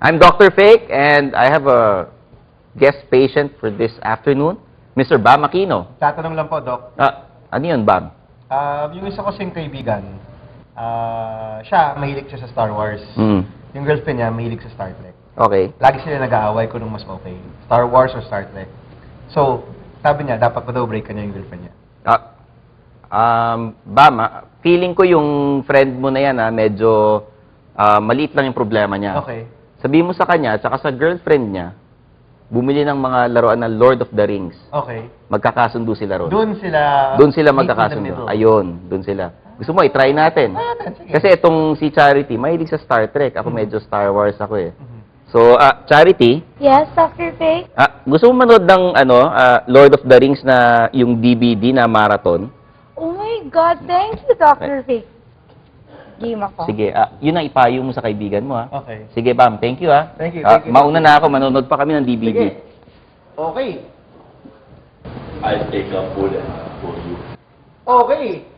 I'm Dr. Fake, and I have a guest patient for this afternoon, Mr. Bam Aquino. Tatanong lang po, Doc. Ano yun, Bam? Yung isa kasing kaibigan, siya, mahilig siya sa Star Wars. Mm. Yung girlfriend niya, mahilig sa Star Trek. Okay. Lagi sila nag-aaway kung anong mas okay, Star Wars or Star Trek. So, sabi niya, dapat pa daw break ka niya yung girlfriend niya. Bama, feeling ko yung friend mo na yan, medyo maliit lang yung problema niya. Okay. Sabihin mo sa kanya, tsaka sa girlfriend niya, bumili ng mga laruan ng Lord of the Rings. Okay. Magkakasundo sila ron. Doon sila magkakasundo. Ayun, doon sila. Gusto mo, i-try natin. Kasi itong si Charity, mahilig sa Star Trek. Ako medyo Star Wars ako eh. So, Charity? Yes, Dr. Faye? Gusto mo manood ng Lord of the Rings na yung DVD na marathon? Oh my God, thank you, Dr. Fake. Game ako. Sige, yun ang ipayo mo sa kaibigan mo, ha? Okay. Sige, Bam, thank you, ha? Thank you, thank you. Mauna na ako, manonood pa kami ng DVD. Sige. Okay. I'll take a bullet for you. Okay.